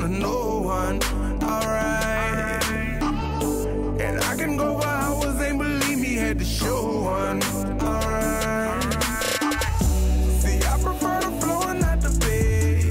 down to no one, alright. And I can go where I was, ain't believe me, had to show one, alright. See, I prefer the flow and not the bed.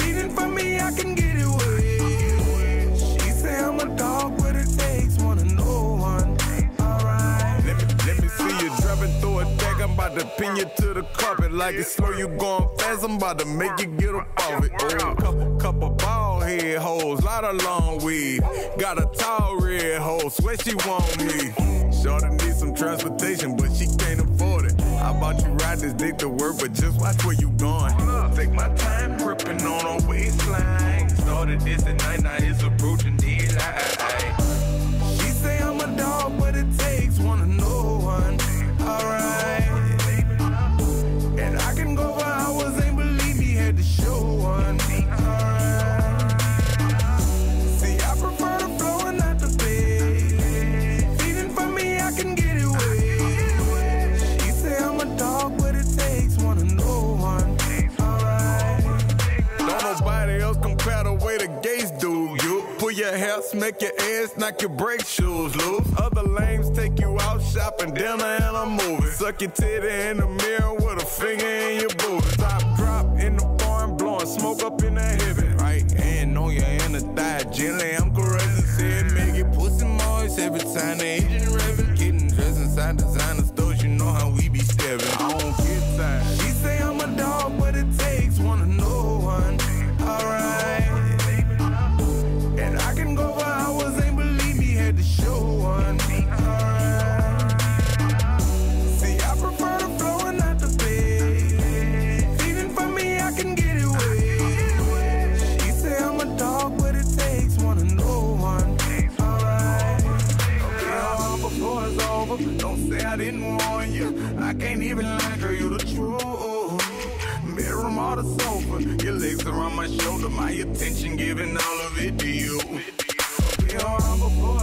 Feeding for me, I can get it away. She say I'm a dog with it takes, wanna know one, alright. Let me see you driving through a deck, I'm about to pin you to the carpet. Like it's slow, you going fast, I'm about to make you get up off it. Oh, couple bald head hoes, lot of long weed. Got a tall red hoe, swear she want me. Shorty need some transportation, but she can't afford it. How about you ride this dick to work, but just watch where you going. Take my time, gripping on her waistline. Started this at night, now it's approaching daylight. She say I'm a dog, but it takes one to know one. Your hair, smack your ass, knock your brake shoes loose. Other lames take you out shopping, dinner and a movie. Suck your titty in the mirror with a finger in your booty. Top drop in the barn, blowing smoke up in the heaven. Right hand on your inner thigh, gently I'm caressing. Said make it pussy moist every time the engine revving. Getting dressed inside designer stores, you know how we be stepping. I don't get tired. She say I'm a dog, but it takes one to know one. Alright. I can go where I was, ain't believe me, had to show one. See, I prefer the flow and not the bed. Feeding for me, I can get away. She say I'm a dog, but it takes one to know one. Alright. Okay, all before it's over. Don't say I didn't warn you. I can't even lie, girl, you the truth. Mirror model sofa, your legs around my shoulder, my attention giving all of it to you. We are humble.